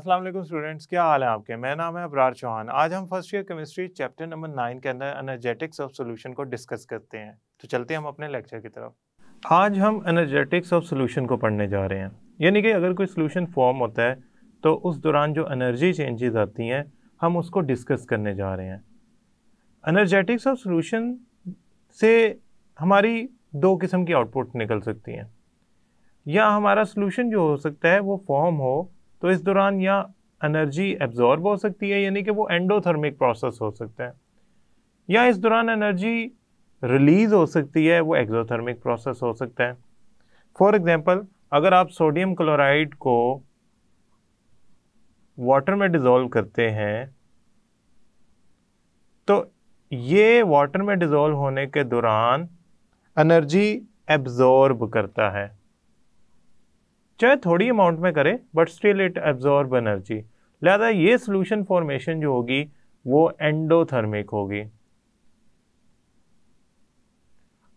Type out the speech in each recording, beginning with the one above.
अस्सलाम वालेकुम स्टूडेंट्स, क्या हाल है आपके। मेरा नाम है अबरार चौहान। आज हम first year chemistry chapter number 9 के अंदर एनर्जेटिक्स ऑफ सॉल्यूशन को डिस्कस करते हैं। तो चलते हैं हम अपने लेक्चर की तरफ। आज हम एनर्जेटिक्स ऑफ सॉल्यूशन को पढ़ने जा रहे हैं, यानी कि अगर कोई सॉल्यूशन फॉर्म होता है तो उस दौरान जो एनर्जी चेंजेस आती हैं हम उसको डिस्कस करने जा रहे हैं। एनर्जेटिक्स ऑफ सॉल्यूशन से हमारी दो किस्म की आउटपुट निकल सकती हैं, या हमारा सॉल्यूशन जो हो सकता है वो फॉर्म हो तो इस दौरान या एनर्जी एब्जॉर्ब हो सकती है, यानी कि वो एंडोथर्मिक प्रोसेस हो सकता है, या इस दौरान एनर्जी रिलीज़ हो सकती है, वो एक्सोथर्मिक प्रोसेस हो सकता है। फॉर एग्जांपल, अगर आप सोडियम क्लोराइड को वाटर में डिज़ोल्व करते हैं तो ये वाटर में डिज़ोल्व होने के दौरान एनर्जी एब्जॉर्ब करता है, चाहे थोड़ी अमाउंट में करे but still it absorb energy. लिहाजा ये सॉल्यूशन फॉर्मेशन जो होगी वो एंडोथर्मिक होगी।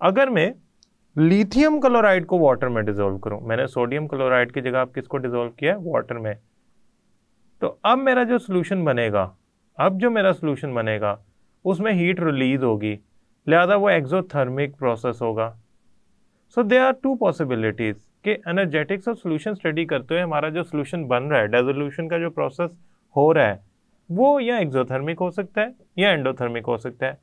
अगर मैं लिथियम क्लोराइड को वाटर में डिसॉल्व करूं, मैंने सोडियम क्लोराइड की जगह आप किसको डिसॉल्व किया है, वाटर में, तो अब मेरा जो सॉल्यूशन बनेगा उसमें हीट रिलीज होगी, लिहाजा वो एक्सोथर्मिक प्रोसेस होगा। So there are two possibilities कि एनर्जेटिक्स ऑफ सॉल्यूशन स्टडी करते हुए हमारा जो सॉल्यूशन बन रहा है, डेसोल्यूशन का जो प्रोसेस हो रहा है, वो या एक्सोथर्मिक हो सकता है या एंडोथर्मिक हो सकता है।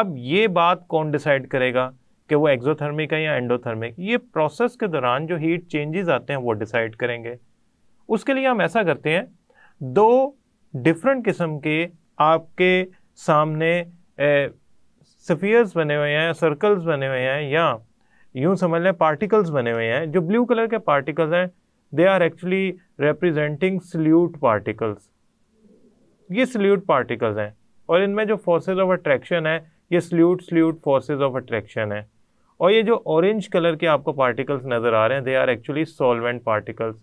अब ये बात कौन डिसाइड करेगा कि वो एक्सोथर्मिक है या एंडोथर्मिक, ये प्रोसेस के दौरान जो हीट चेंजेस आते हैं वो डिसाइड करेंगे। उसके लिए हम ऐसा करते हैं, दो डिफरेंट किस्म के आपके सामने स्फीयर्स बने हुए हैं, सर्कल्स बने हुए हैं, या यूँ समझ लें पार्टिकल्स बने हुए हैं। जो ब्लू कलर के पार्टिकल्स हैं they are actually representing solute particles, ये सल्यूट पार्टिकल्स हैं, और इनमें जो फोर्सेस ऑफ अट्रैक्शन है ये सल्यूट फोर्सेस ऑफ अट्रैक्शन है। और ये जो ऑरेंज कलर के आपको पार्टिकल्स नज़र आ रहे हैं they are actually solvent particles,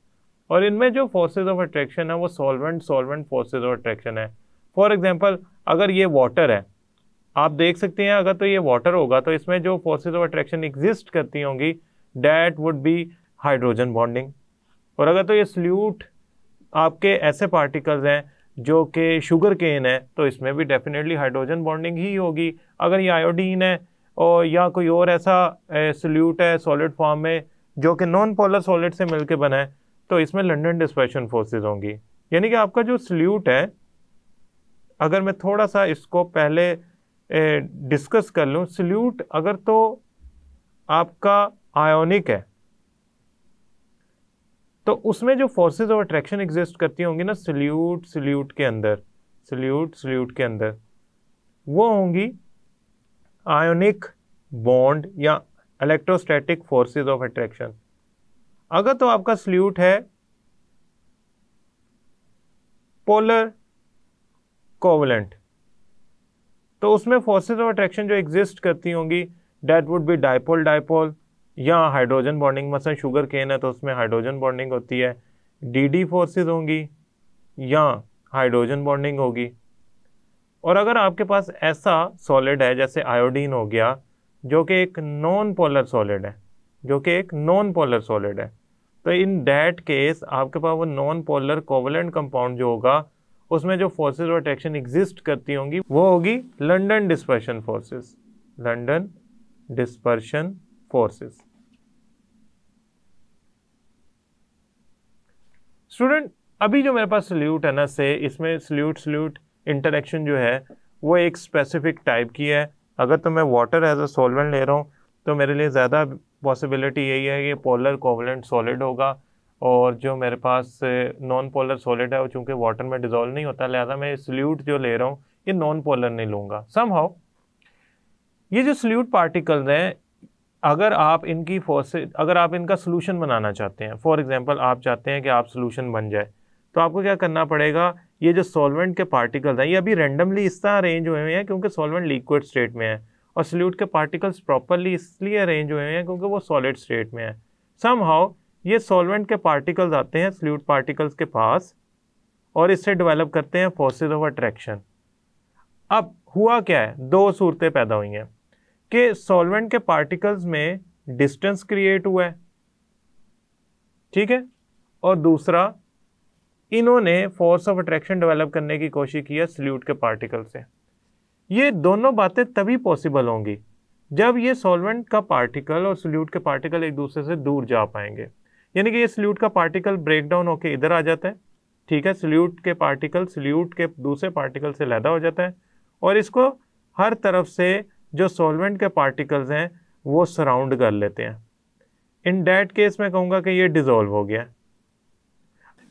और इनमें जो फोर्सेज ऑफ अट्रैक्शन है वो सॉल्वेंट फोर्सेज ऑफ अट्रैक्शन है। फॉर एग्जाम्पल, अगर ये वाटर है, आप देख सकते हैं, अगर तो ये वाटर होगा तो इसमें जो फोर्सेज ऑफ अट्रैक्शन एग्जिस्ट करती होंगी that would be hydrogen bonding, और अगर तो ये सल्यूट आपके ऐसे पार्टिकल्स हैं जो कि शुगर केन है तो इसमें भी डेफिनेटली हाइड्रोजन बॉन्डिंग ही होगी। अगर ये आयोडीन है और या कोई और ऐसा सल्यूट है सॉलिड फॉर्म में जो कि नॉन पोलर सॉलिड से मिलकर बना है तो इसमें लंडन डिस्पर्शन फोर्सेज होंगी। यानी कि आपका जो सल्यूट है, अगर मैं थोड़ा सा इसको पहले डिस्कस कर लूँ, सल्यूट अगर तो आपका आयोनिक है तो उसमें जो फोर्सेस ऑफ अट्रैक्शन एग्जिस्ट करती होंगी ना सल्यूट के अंदर वो होंगी आयोनिक बॉन्ड या इलेक्ट्रोस्टैटिक फोर्सेस ऑफ अट्रैक्शन। अगर तो आपका सल्यूट है पोलर कोवलेंट तो उसमें फोर्सेज ऑफ अट्रैक्शन जो एग्जिस्ट करती होंगी that would be dipole dipole या हाइड्रोजन बॉन्डिंग, मसलन शुगर केन है तो उसमें हाइड्रोजन बॉन्डिंग होती है, डीडी फोर्सेज होंगी या हाइड्रोजन बॉन्डिंग होगी। और अगर आपके पास ऐसा सॉलिड है जैसे आयोडीन हो गया जो कि एक नॉन पोलर सॉलिड है तो इन डैट केस आपके पास वो नॉन पोलर कोवलेंट कंपाउंड जो होगा उसमें जो फोर्सेज ऑफ अट्रैक्शन एग्जिस्ट करती होंगी वो होगी लंडन डिस्पर्शन फोर्सेस। स्टूडेंट, अभी जो मेरे पास सल्यूट है ना इसमें सल्यूट इंटरेक्शन जो है वो एक स्पेसिफिक टाइप की है। अगर तो मैं वाटर एज अ सॉल्वेंट ले रहा हूँ तो मेरे लिए ज़्यादा पॉसिबिलिटी यही है कि पोलर कोवलेंट सॉलिड होगा, और जो मेरे पास नॉन पोलर सॉलिड है वो चूँकि वाटर में डिज़ोल्व नहीं होता, लिहाजा मैं सल्यूट जो ले रहा हूँ ये नॉन पोलर नहीं लूँगा। समहाउ ये जो सल्यूट पार्टिकल्स हैं, अगर आप इनकी अगर आप इनका सॉल्यूशन बनाना चाहते हैं, फॉर एग्जांपल आप चाहते हैं कि आप सॉल्यूशन बन जाए, तो आपको क्या करना पड़ेगा, ये जो सॉल्वेंट के पार्टिकल्स हैं ये अभी रेंडमली इस तरह अरेंज हुए हुए हैं क्योंकि सॉल्वेंट लिक्विड स्टेट में है, और सल्यूट के पार्टिकल्स प्रॉपरली इसलिए अरेंज हुए हुए हैं क्योंकि वो सॉलिड स्टेट में है। समहाउ ये सॉल्वेंट के पार्टिकल्स आते हैं सल्यूट पार्टिकल्स के पास और इससे डेवलप करते हैं फोर्सेज ऑफ अट्रैक्शन। अब हुआ क्या है, दो सूरतें पैदा हुई हैं कि सॉल्वेंट के पार्टिकल्स में डिस्टेंस क्रिएट हुआ है, ठीक है, और दूसरा इन्होंने फोर्स ऑफ अट्रैक्शन डेवलप करने की कोशिश की है सॉल्यूट के पार्टिकल से। ये दोनों बातें तभी पॉसिबल होंगी जब ये सॉल्वेंट का पार्टिकल और सॉल्यूट के पार्टिकल एक दूसरे से दूर जा पाएंगे। यानी कि ये सॉल्यूट का पार्टिकल ब्रेकडाउन होकर इधर आ जाता है, ठीक है, सॉल्यूट के पार्टिकल सॉल्यूट के दूसरे पार्टिकल से लैदा हो जाता है और इसको हर तरफ से जो सॉल्वेंट के पार्टिकल्स हैं वो सराउंड कर लेते हैं। इन डैट केस मैं कहूँगा कि ये डिज़ोल्व हो गया।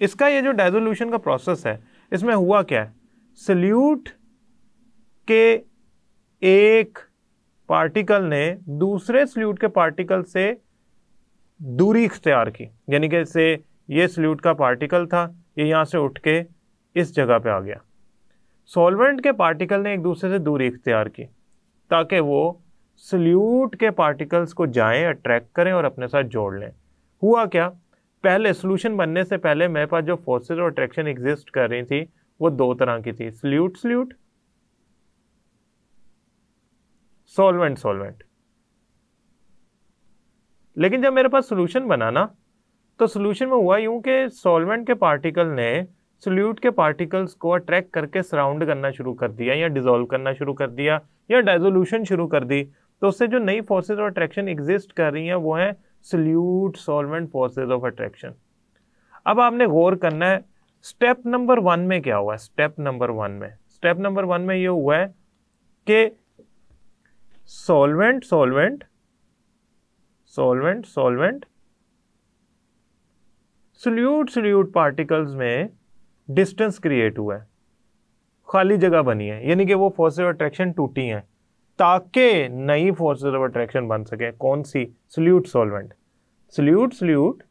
इसका ये जो डिसोल्यूशन का प्रोसेस है इसमें हुआ क्या है, सॉल्यूट के एक पार्टिकल ने दूसरे सॉल्यूट के पार्टिकल से दूरी इख्तियार की। यानी कि से ये सॉल्यूट का पार्टिकल था, ये यहाँ से उठ के इस जगह पे आ गया। सॉल्वेंट के पार्टिकल ने एक दूसरे से दूरी इख्तियार की ताकि वो सॉल्यूट के पार्टिकल्स को जाएं, अट्रैक्ट करें और अपने साथ जोड़ लें। हुआ क्या, पहले सॉल्यूशन बनने से पहले मेरे पास जो फोर्सेस और अट्रैक्शन एग्जिस्ट कर रही थी वो दो तरह की थी, सॉल्यूट सॉल्यूट, सॉल्वेंट सॉल्वेंट। लेकिन जब मेरे पास सॉल्यूशन बना ना तो सॉल्यूशन में हुआ यूं कि सॉल्वेंट के पार्टिकल ने सॉल्यूट के पार्टिकल्स को अट्रैक्ट करके सराउंड करना शुरू कर दिया या डिसॉल्व करना शुरू कर दिया या डिसोल्यूशन शुरू कर दी। तो उससे जो नई फोर्सेस ऑफ अट्रैक्शन एग्जिस्ट कर रही हैं वो हैं solute solvent forces of attraction. अब आपने गौर करना है स्टेप नंबर वन में क्या हुआ है। स्टेप नंबर वन में ये हुआ है कि solvent solvent solvent solvent solute solute particles में डिस्टेंस क्रिएट हुआ है, खाली जगह बनी है, यानी कि वो फोर्सेस ऑफ अट्रैक्शन टूटी हैं ताकि नई फोर्सेस ऑफ अट्रैक्शन बन सके। कौन सी, solute solvent, solute solute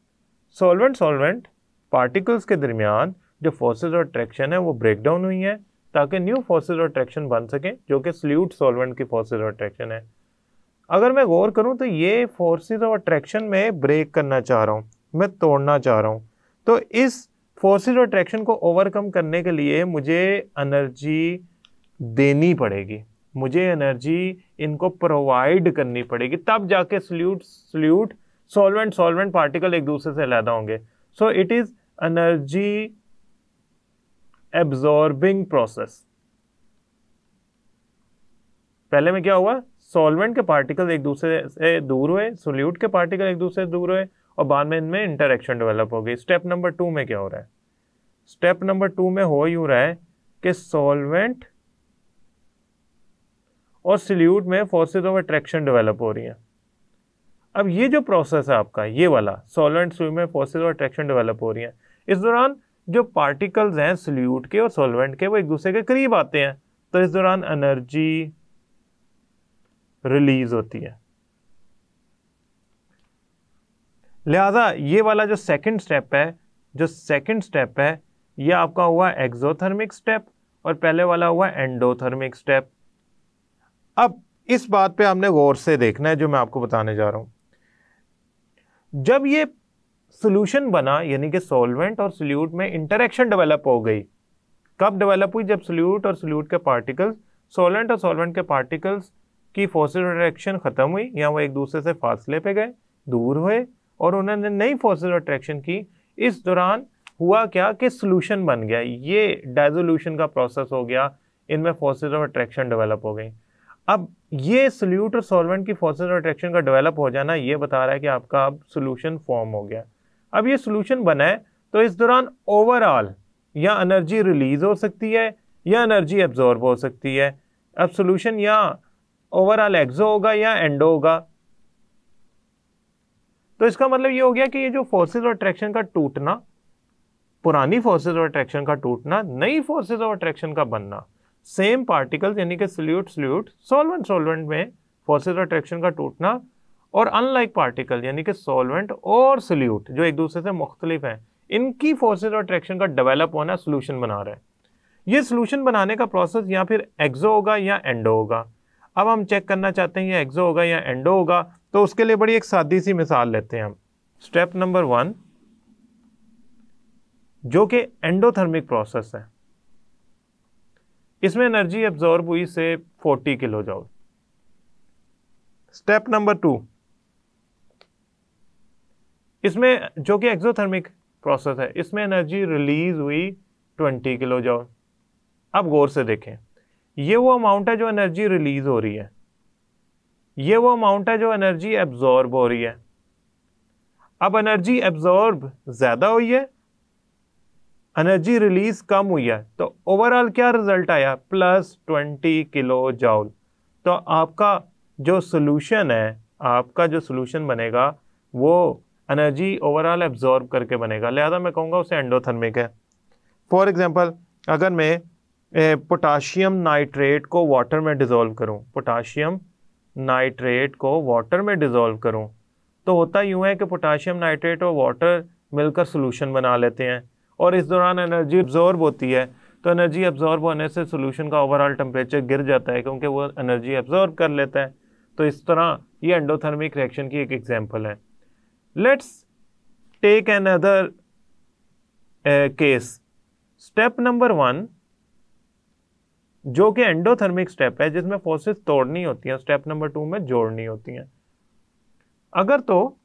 solvent solvent particles के दरमियान जो फोर्सेस ऑफ अट्रैक्शन है वो ब्रेक डाउन हुई है ताकि न्यू फोर्सेस ऑफ अट्रैक्शन बन सके जो कि सॉल्यूट सॉल्वेंट की फोर्सेस ऑफ अट्रैक्शन है। अगर मैं गौर करूं तो ये फोर्सेस ऑफ अट्रैक्शन में ब्रेक करना चाह रहा हूँ, मैं तोड़ना चाह रहा हूँ, तो इस फोर्सेस ऑफ अट्रैक्शन को ओवरकम करने के लिए मुझे एनर्जी देनी पड़ेगी, मुझे एनर्जी इनको प्रोवाइड करनी पड़ेगी, तब जाके सॉल्यूट सॉल्वेंट सॉल्वेंट पार्टिकल एक दूसरे से अलग होंगे। So it is energy absorbing process. पहले में क्या हुआ, सॉल्वेंट के पार्टिकल एक दूसरे से दूर हुए, सॉल्यूट के पार्टिकल एक दूसरे से दूर हुए और बाद में इनमें इंटरेक्शन डेवलप हो गई। स्टेप नंबर टू में क्या हो रहा है, स्टेप नंबर टू में हो यूं रहा है कि सॉल्वेंट और सॉल्यूट में फोर्सेस ऑफ अट्रैक्शन डेवलप हो रही हैं। अब ये जो प्रोसेस है आपका ये वाला सॉल्वेंट सॉल्यूट में फोर्सेस ऑफ अट्रैक्शन डेवलप हो रही हैं, इस दौरान जो पार्टिकल्स हैं सॉल्यूट के और सॉल्वेंट के वो एक दूसरे के करीब आते हैं तो इस दौरान एनर्जी रिलीज होती है। लिहाजा ये वाला जो सेकंड स्टेप है ये आपका हुआ एक्सोथर्मिक स्टेप और पहले वाला हुआ एंडोथर्मिक स्टेप। अब इस बात पे आपने गौर से देखना है जो मैं आपको बताने जा रहा हूँ। जब ये सॉल्यूशन बना यानी कि सॉल्वेंट और सॉल्यूट में इंटरेक्शन डेवलप हो गई, कब डेवलप हुई, जब सॉल्यूट और सॉल्यूट के पार्टिकल्स सॉल्वेंट और सॉल्वेंट के पार्टिकल्स की फोर्सेस ऑफ अट्रैक्शन ख़त्म हुई या वो एक दूसरे से फासले पे गए, दूर हुए और उन्होंने नई फोर्सेस ऑफ अट्रैक्शन की। इस दौरान हुआ क्या कि सॉल्यूशन बन गया, ये डिसोल्यूशन का प्रोसेस हो गया, इनमें फोर्सेस ऑफ अट्रैक्शन डेवलप हो गई। अब ये सॉल्यूट और सॉल्वेंट की फोर्सेस ऑफ अट्रैक्शन का डेवलप हो जाना ये बता रहा है कि आपका अब सॉल्यूशन फॉर्म हो गया। अब ये सॉल्यूशन बना है तो इस दौरान ओवरऑल या एनर्जी रिलीज हो सकती है या एनर्जी एब्जॉर्ब हो सकती है। अब सॉल्यूशन या ओवरऑल एक्सो होगा या एंडो होगा। तो इसका मतलब ये हो गया कि ये जो फोर्सेस ऑफ अट्रैक्शन का टूटना, पुरानी फोर्सेस ऑफ अट्रैक्शन का टूटना, नई फोर्सेस ऑफ अट्रैक्शन का बनना, सेम पार्टिकल्स यानी कि सॉल्यूट सॉल्यूट सॉल्वेंट सॉल्वेंट में फोर्सेस ऑफ अट्रैक्शन का टूटना और अनलाइक पार्टिकल यानी कि सॉल्वेंट और सॉल्यूट जो एक दूसरे से मुख्तलिफ हैं इनकी फोर्सेस ऑफ अट्रैक्शन का डेवलप होना सॉल्यूशन बना रहा है। ये सॉल्यूशन बनाने का प्रोसेस या फिर एक्सो होगा या एंडो होगा। अब हम चेक करना चाहते हैं ये एक्सो होगा या एंडो होगा, तो उसके लिए बड़ी एक सादी सी मिसाल लेते हैं हम। स्टेप नंबर वन जो कि एंडोथर्मिक प्रोसेस है, इसमें एनर्जी एब्जॉर्ब हुई से 40 kilo joule. Step number two इसमें जो कि एक्सोथर्मिक प्रोसेस है, इसमें एनर्जी रिलीज हुई 20 किलो जूल। अब गौर से देखें, ये वो अमाउंट है जो एनर्जी रिलीज हो रही है, ये वो अमाउंट है जो एनर्जी एब्जॉर्ब हो रही है। अब एनर्जी एब्जॉर्ब ज़्यादा हुई है, एनर्जी रिलीज कम हुई है, तो ओवरऑल क्या रिजल्ट आया? Plus 20 kilo joule. तो आपका जो सॉल्यूशन है, आपका जो सॉल्यूशन बनेगा वो एनर्जी ओवरऑल एब्जॉर्ब करके बनेगा, लिहाजा मैं कहूँगा उसे एंडोथर्मिक है। फॉर एग्जांपल, अगर मैं पोटाशियम नाइट्रेट को वाटर में डिज़ोल्व करूँ, पोटाशियम नाइट्रेट को वाटर में डिज़ोल्व करूँ, तो होता यूँ है कि पोटाशियम नाइट्रेट और वाटर मिलकर सॉल्यूशन बना लेते हैं और इस दौरान एनर्जी एब्जॉर्ब होती है। तो एनर्जी एब्जॉर्ब होने से सॉल्यूशन का ओवरऑल टेम्परेचर गिर जाता है क्योंकि वो एनर्जी एब्जॉर्ब कर लेता है। तो इस तरह ये एंडोथर्मिक रिएक्शन की एक एग्जांपल है। Let's take another case. Step number 1 जो कि एंडोथर्मिक स्टेप है, जिसमें फोर्सेस तोड़नी होती हैं, स्टेप नंबर 2 में जोड़नी होती हैं। अगर तो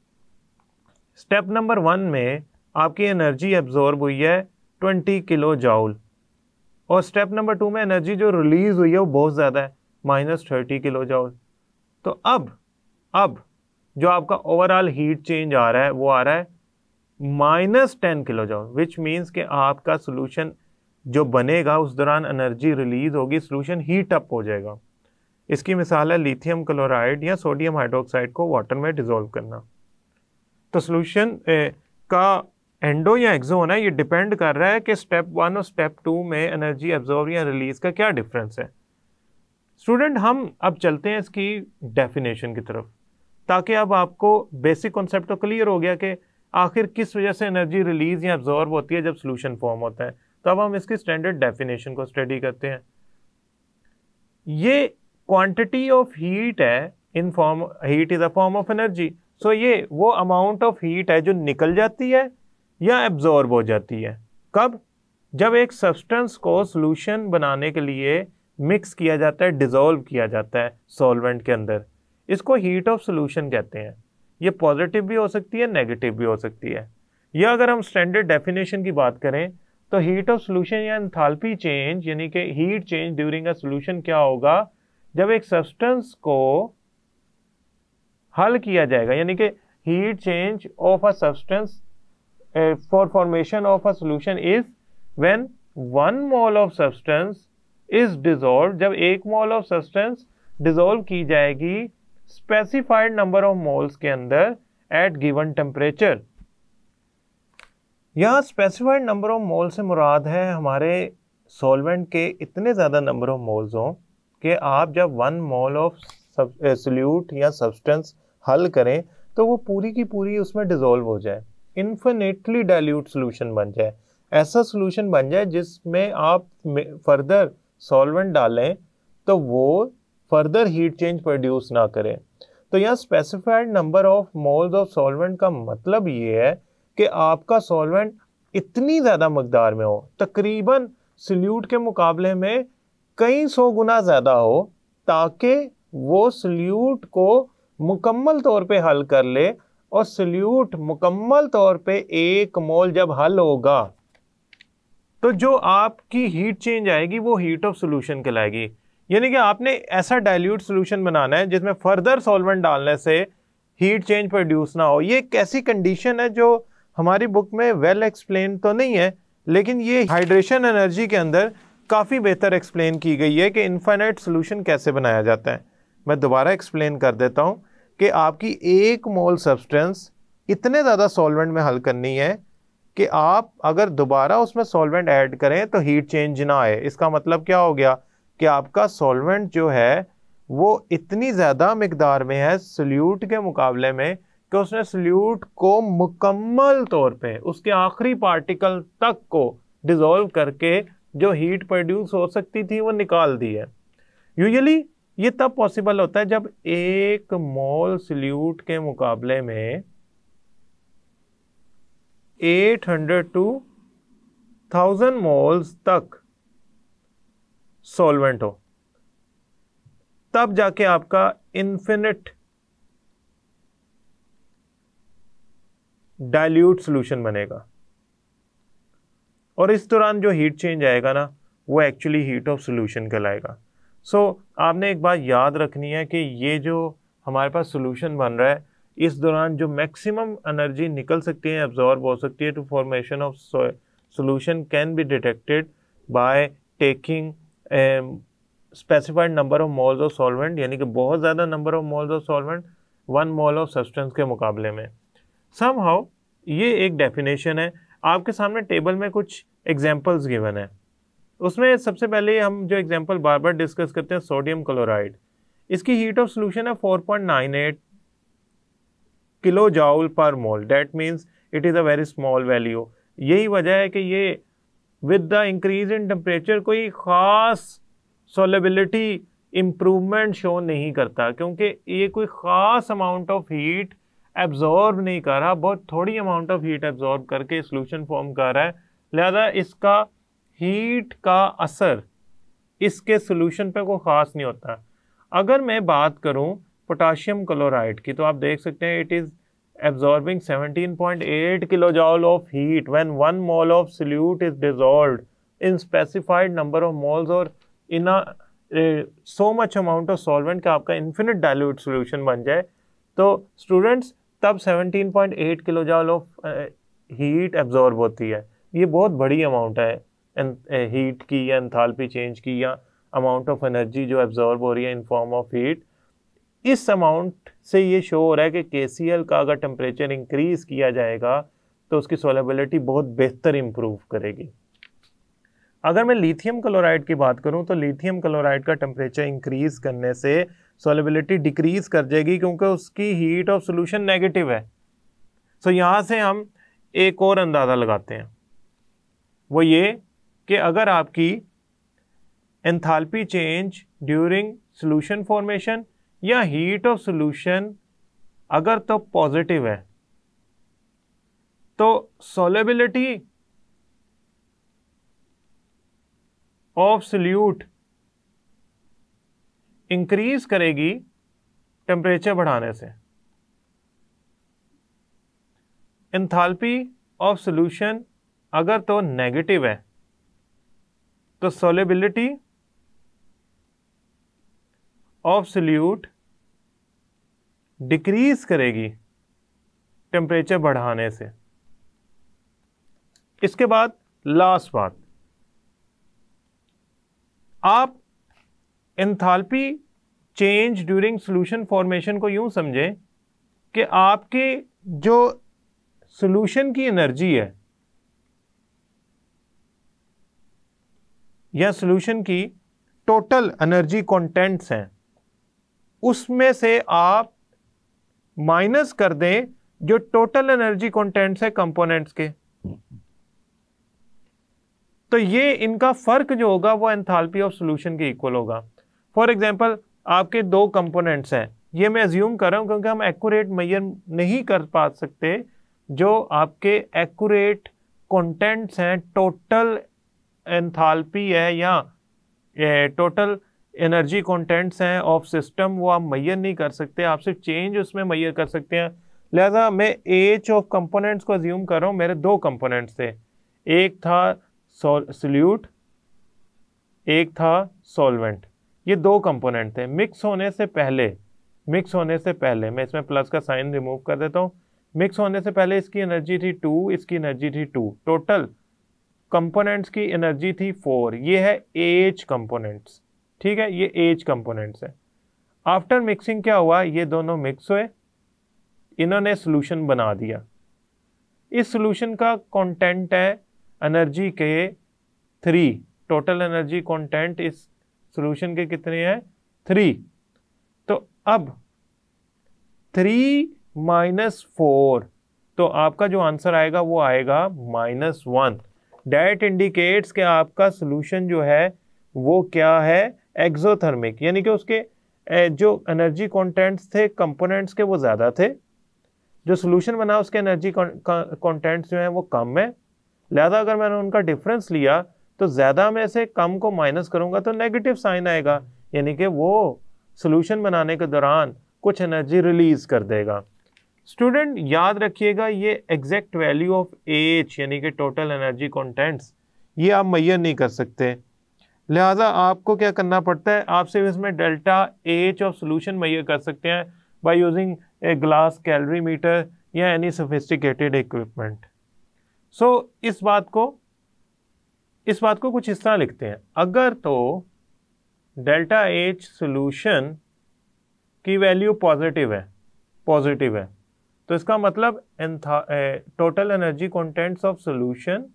स्टेप नंबर 1 में आपकी एनर्जी एब्जॉर्ब हुई है 20 किलो जूल और स्टेप नंबर 2 में एनर्जी जो रिलीज़ हुई है वो बहुत ज़्यादा है, -30 किलो जूल। तो अब जो आपका ओवरऑल हीट चेंज आ रहा है वो आ रहा है -10 किलो जूल, विच मीन्स कि आपका सॉल्यूशन जो बनेगा उस दौरान एनर्जी रिलीज़ होगी, सॉल्यूशन हीट अप हो जाएगा। इसकी मिसाल है लिथियम क्लोराइड या सोडियम हाइड्रोक्साइड को वाटर में डिज़ोल्व करना। तो सॉल्यूशन का एंडो या एक्सो होना ये डिपेंड कर रहा है कि स्टेप 1 और स्टेप 2 में एनर्जी एब्जॉर्ब या रिलीज़ का क्या डिफरेंस है। स्टूडेंट, हम अब चलते हैं इसकी डेफिनेशन की तरफ, ताकि अब आपको बेसिक कॉन्सेप्ट तो क्लियर हो गया कि आखिर किस वजह से एनर्जी रिलीज़ या एब्जॉर्ब होती है जब सॉल्यूशन फॉर्म होता है। तो अब हम इसकी स्टैंडर्ड डेफिनेशन को स्टडी करते हैं। ये क्वांटिटी ऑफ हीट है in form, heat is a form of energy. So ये वो अमाउंट ऑफ हीट है जो निकल जाती है या एब्जॉर्ब हो जाती है, कब? जब एक सब्सटेंस को सॉल्यूशन बनाने के लिए मिक्स किया जाता है, डिज़ोल्व किया जाता है सॉल्वेंट के अंदर। इसको हीट ऑफ सॉल्यूशन कहते हैं। ये पॉजिटिव भी हो सकती है, नेगेटिव भी हो सकती है। या अगर हम स्टैंडर्ड डेफिनेशन की बात करें तो हीट ऑफ सॉल्यूशन या एंथैल्पी चेंज यानी कि heat change during a solution क्या होगा? जब एक सब्सटेंस को हल किया जाएगा, यानी कि heat change of a substance for formation of a solution is when 1 mole of substance is dissolved, जब 1 mole of substance dissolve की जाएगी specified number of moles के अंदर at given temperature। यहाँ specified number of moles से मुराद है हमारे solvent के इतने ज़्यादा number of moles हों कि आप जब 1 mole of solute या substance हल करें तो वो पूरी की पूरी उसमें dissolve हो जाए, इन्फिनेटली डाइल्यूट सॉल्यूशन बन जाए, ऐसा सॉल्यूशन बन जाए जिसमें आप फर्दर सॉल्वेंट डालें तो वो फर्दर हीट चेंज प्रोड्यूस ना करें। तो यहाँ specified number of moles of solvent का मतलब ये है कि आपका सॉल्वेंट इतनी ज़्यादा मकदार में हो, तकरीबन सॉल्यूट के मुकाबले में कई सौ गुना ज़्यादा हो, ताकि वो सॉल्यूट को मुकम्मल तौर पे हल कर ले। और सॉल्यूट मुकम्मल तौर पे 1 मोल जब हल होगा तो जो आपकी हीट चेंज आएगी वो हीट ऑफ सॉल्यूशन कहलाएगी। यानी कि आपने ऐसा डाइल्यूट सॉल्यूशन बनाना है जिसमें फर्दर सॉल्वेंट डालने से हीट चेंज प्रोड्यूस ना हो। ये एक ऐसी कंडीशन है जो हमारी बुक में वेल एक्सप्लेन तो नहीं है, लेकिन ये हाइड्रेशन एनर्जी के अंदर काफ़ी बेहतर एक्सप्लेन की गई है कि इन्फिनिट सॉल्यूशन कैसे बनाया जाता है। मैं दोबारा एक्सप्लेन कर देता हूँ कि आपकी 1 मोल सब्सटेंस इतने ज़्यादा सॉल्वेंट में हल करनी है कि आप अगर दोबारा उसमें सॉल्वेंट ऐड करें तो हीट चेंज ना आए। इसका मतलब क्या हो गया कि आपका सॉल्वेंट जो है वो इतनी ज़्यादा मिकदार में है सॉल्यूट के मुकाबले में कि उसने सॉल्यूट को मुकम्मल तौर पे उसके आखिरी पार्टिकल तक को डिज़ोल्व करके जो हीट प्रोड्यूस हो सकती थी वो निकाल दी है। यूजुअली ये तब पॉसिबल होता है जब 1 मोल सॉल्यूट के मुकाबले में 800 to 1000 मोल्स तक सॉल्वेंट हो, तब जाके आपका इन्फिनिट डाइल्यूट सॉल्यूशन बनेगा। और इस दौरान जो हीट चेंज आएगा ना वो एक्चुअली हीट ऑफ सॉल्यूशन कहलाएगा। सो आपने एक बात याद रखनी है कि ये जो हमारे पास सॉल्यूशन बन रहा है इस दौरान जो मैक्सिमम एनर्जी निकल सकती है, एब्जॉर्ब हो सकती है to formation of solution can be detected by taking specified number of moles of solvent, यानी कि बहुत ज़्यादा number of moles of solvent 1 mole of substance के मुकाबले में। समहाउ ये एक डेफिनेशन है, आपके सामने टेबल में कुछ एग्जांपल्स गिवन है। उसमें सबसे पहले हम जो एग्जांपल बार बार डिस्कस करते हैं सोडियम क्लोराइड, इसकी हीट ऑफ सॉल्यूशन है 4.98 kilo joule per mole, that means it is a very small value. यही वजह है कि ये with the increase in temperature कोई ख़ास सोलेबिलिटी इम्प्रूवमेंट शो नहीं करता, क्योंकि ये कोई ख़ास अमाउंट ऑफ हीट एब्जॉर्ब नहीं कर रहा, बहुत थोड़ी अमाउंट ऑफ हीट एब्जॉर्ब करके सॉल्यूशन फॉर्म कर रहा है, लिहाजा इसका हीट का असर इसके सॉल्यूशन पे कोई ख़ास नहीं होता। अगर मैं बात करूं पोटाशियम क्लोराइड की तो आप देख सकते हैं it is absorbing 17.8 kilo joule of heat when 1 mole of solute is dissolved in specified number of moles और in so much amount of solvent का आपका इन्फिनिट डाइल्यूट सॉल्यूशन बन जाए। तो स्टूडेंट्स तब 17.8 kilo joule of heat absorb होती है, ये बहुत बड़ी अमाउंट है हीट की या एंथैल्पी चेंज की या अमाउंट ऑफ एनर्जी जो एब्जॉर्ब हो रही है इन फॉर्म ऑफ हीट। इस अमाउंट से ये शो हो रहा है कि KCl का अगर टेम्परेचर इंक्रीज किया जाएगा तो उसकी सोलेबिलिटी बहुत बेहतर इम्प्रूव करेगी। अगर मैं लिथियम क्लोराइड की बात करूं तो लिथियम क्लोराइड का टेम्परेचर इंक्रीज करने से सोलेबिलिटी डिक्रीज कर जाएगी, क्योंकि उसकी हीट ऑफ सॉल्यूशन नेगेटिव है। सो यहाँ से हम एक और अंदाज़ा लगाते हैं, वो ये कि अगर आपकी enthalpy change during solution formation या हीट ऑफ सॉल्यूशन अगर तो पॉजिटिव है तो सोलेबिलिटी ऑफ सॉल्यूट इंक्रीज करेगी टेम्परेचर बढ़ाने से। एंथैल्पी ऑफ सॉल्यूशन अगर तो नेगेटिव है तो सोलेबिलिटी ऑफ सॉल्यूट डिक्रीज करेगी टेम्परेचर बढ़ाने से। इसके बाद लास्ट बात, आप enthalpy change during solution formation को यूं समझें कि आपके जो सॉल्यूशन की एनर्जी है या सॉल्यूशन की टोटल एनर्जी कंटेंट्स हैं उसमें से आप माइनस कर दें जो टोटल एनर्जी कंटेंट्स है कंपोनेंट्स के, तो ये इनका फ़र्क जो होगा वो एंथैल्पी ऑफ सॉल्यूशन के इक्वल होगा। फॉर एग्जांपल आपके 2 कंपोनेंट्स हैं, ये मैं अज्यूम कर रहा हूँ क्योंकि हम एक्यूरेट मेजर नहीं कर पा सकते, जो आपके एक्यूरेट कंटेंट्स हैं टोटल एंथैल्पी है या टोटल एनर्जी कंटेंट्स हैं ऑफ सिस्टम वो आप मेजर नहीं कर सकते, आप सिर्फ चेंज उसमें मेजर कर सकते हैं। लिहाजा मैं एच ऑफ कंपोनेंट्स को अज्यूम कर रहा हूँ, मेरे 2 कंपोनेंट्स थे, एक था सोल्यूट एक था सॉल्वेंट, ये 2 कंपोनेंट थे। मिक्स होने से पहले मैं इसमें प्लस का साइन रिमूव कर देता हूँ, मिक्स होने से पहले इसकी एनर्जी थी 2, इसकी एनर्जी थी 2, टोटल कंपोनेंट्स की एनर्जी थी 4, ये है एच कंपोनेंट्स, ठीक है, ये एच कंपोनेंट्स है। आफ्टर मिक्सिंग क्या हुआ, ये दोनों मिक्स हुए, इन्होंने सॉल्यूशन बना दिया। इस सॉल्यूशन का कंटेंट है एनर्जी के 3, टोटल एनर्जी कंटेंट इस सॉल्यूशन के कितने हैं 3, तो अब 3 माइनस 4, तो आपका जो आंसर आएगा वो आएगा -1। डैट इंडिकेट्स कि आपका सॉल्यूशन जो है वो क्या है एक्सोथर्मिक, यानी कि उसके जो एनर्जी कंटेंट्स थे कंपोनेंट्स के वो ज़्यादा थे, जो सॉल्यूशन बना उसके एनर्जी कंटेंट्स जो हैं वो कम है। लिहाजा अगर मैंने उनका डिफरेंस लिया तो ज़्यादा में से कम को माइनस करूंगा तो नेगेटिव साइन आएगा, यानी कि वो सॉल्यूशन बनाने के दौरान कुछ एनर्जी रिलीज़ कर देगा। स्टूडेंट याद रखिएगा ये एग्जैक्ट वैल्यू ऑफ एच यानी कि टोटल एनर्जी कंटेंट्स ये आप मैयर नहीं कर सकते, लिहाजा आपको क्या करना पड़ता है, आप सिर्फ इसमें delta H of solution measure कर सकते हैं by using a glass calorimeter या एनी सोफिस्टिकेटेड इक्विपमेंट। सो इस बात को कुछ इस तरह लिखते हैं, अगर तो डेल्टा एच सोल्यूशन की वैल्यू पॉजिटिव है तो इसका मतलब total energy contents of solution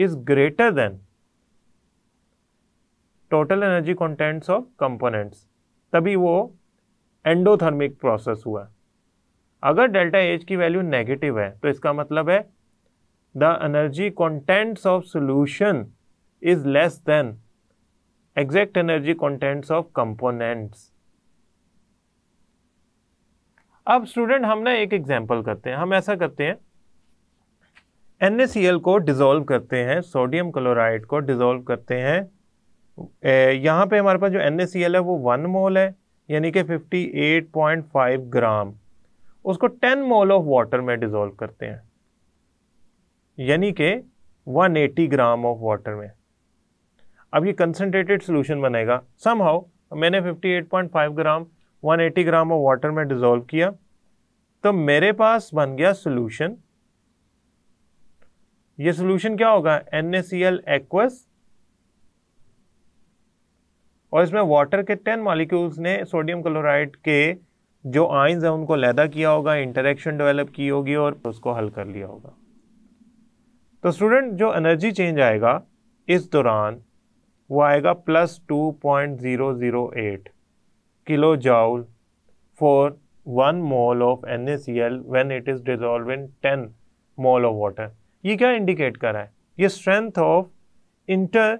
is greater than total energy contents of components, तभी वो एंडोथर्मिक प्रोसेस हुआ। अगर डेल्टा एच की वैल्यू नेगेटिव है तो इसका मतलब है the energy contents of solution is less than exact energy contents of components. अब स्टूडेंट हम ना एक एग्जांपल करते हैं, हम ऐसा करते हैं NaCl को डिसॉल्व करते हैं, सोडियम क्लोराइड को डिसॉल्व करते हैं, यहाँ पे हमारे पास जो NaCl है वो 1 मोल है यानी कि 58.5 ग्राम, उसको 10 मोल ऑफ वाटर में डिसॉल्व करते हैं यानी कि 180 ग्राम ऑफ वाटर में। अब ये कंसनट्रेटेड सोल्यूशन बनेगा, समहाउ मैंने 58.5 ग्राम 180 ग्राम ऑफ वाटर में डिसॉल्व किया तो मेरे पास बन गया सोल्यूशन। ये सोल्यूशन क्या होगा, NaCl एक्वस, और इसमें वाटर के 10 मॉलिक्यूल्स ने सोडियम क्लोराइड के जो आयंस हैं उनको लैदा किया होगा, इंटरेक्शन डेवलप की होगी और उसको हल कर लिया होगा। तो स्टूडेंट जो एनर्जी चेंज आएगा इस दौरान वो आएगा +2.008 kilo joule for 1 mole of NaCl when it is dissolve in 10 mole of water. ये क्या इंडिकेट कर रहा है, ये strength of inter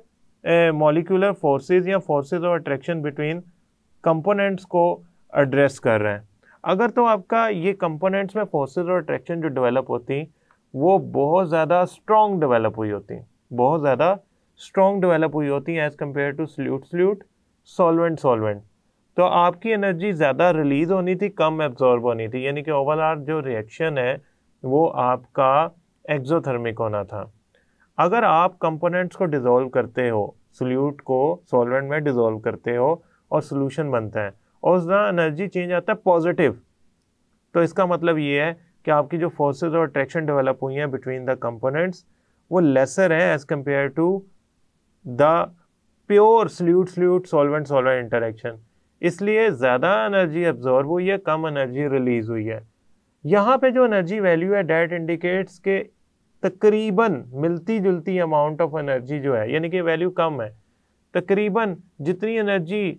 molecular forces या forces of attraction between components को एड्रेस कर रहे हैं। अगर तो आपका ये कंपोनेंट्स में फोर्सेज और अट्रैक्शन जो डेवलप होती वो बहुत ज़्यादा स्ट्रॉन्ग डेवलप हुई होती as compare to solute solvent. तो आपकी एनर्जी ज़्यादा रिलीज़ होनी थी, कम एब्जॉर्ब होनी थी, यानी कि ओवरऑल जो रिएक्शन है वो आपका एक्सोथर्मिक होना था। अगर आप कंपोनेंट्स को डिसॉल्व करते हो, सॉल्यूट को सॉल्वेंट में डिसॉल्व करते हो और सॉल्यूशन बनता है और उसका एनर्जी चेंज आता है पॉजिटिव, तो इसका मतलब ये है कि आपकी जो फोर्सेज और अट्रैक्शन डेवलप हुई हैं बिटवीन द कंपोनेंट्स वो लेसर है as compare to the pure solute solvent solvent interaction, इसलिए ज़्यादा एनर्जी एब्जॉर्ब हुई है, कम एनर्जी रिलीज़ हुई है। यहाँ पे जो एनर्जी वैल्यू है डैट इंडिकेट्स के तकरीबन मिलती जुलती अमाउंट ऑफ एनर्जी जो है, यानी कि वैल्यू कम है, तकरीबन जितनी एनर्जी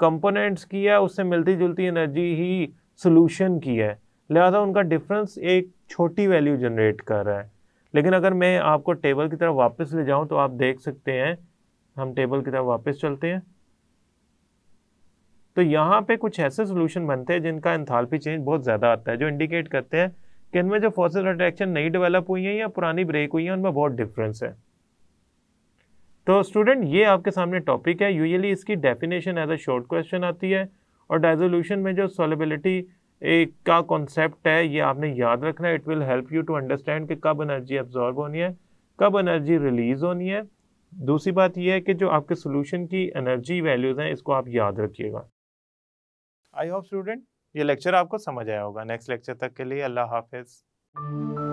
कंपोनेंट्स की है उससे मिलती जुलती एनर्जी ही सॉल्यूशन की है, लिहाजा उनका डिफरेंस एक छोटी वैल्यू जनरेट कर रहा है। लेकिन अगर मैं आपको टेबल की तरफ वापस ले जाऊँ तो आप देख सकते हैं, हम टेबल की तरफ वापस चलते हैं तो यहाँ पे कुछ ऐसे सोल्यूशन बनते हैं जिनका एंथैल्पी चेंज बहुत ज़्यादा आता है, जो इंडिकेट करते हैं कि इनमें जो फोर्सेस अट्रैक्शन नई डेवलप हुई हैं या पुरानी ब्रेक हुई हैं उनमें बहुत डिफरेंस है। तो स्टूडेंट ये आपके सामने टॉपिक है, यूजुअली इसकी definition as a short question आती है और डिसोल्यूशन में जो सॉल्युबिलिटी का कॉन्सेप्ट है ये आपने याद रखना है। It will help you to understand कि कब एनर्जी एब्जॉर्ब होनी है, कब एनर्जी रिलीज होनी है। दूसरी बात यह है कि जो आपके सोल्यूशन की एनर्जी वैल्यूज़ हैं इसको आप याद रखिएगा। आई होप स्टूडेंट ये लेक्चर आपको समझ आया होगा। नेक्स्ट लेक्चर तक के लिए अल्लाह हाफिज़।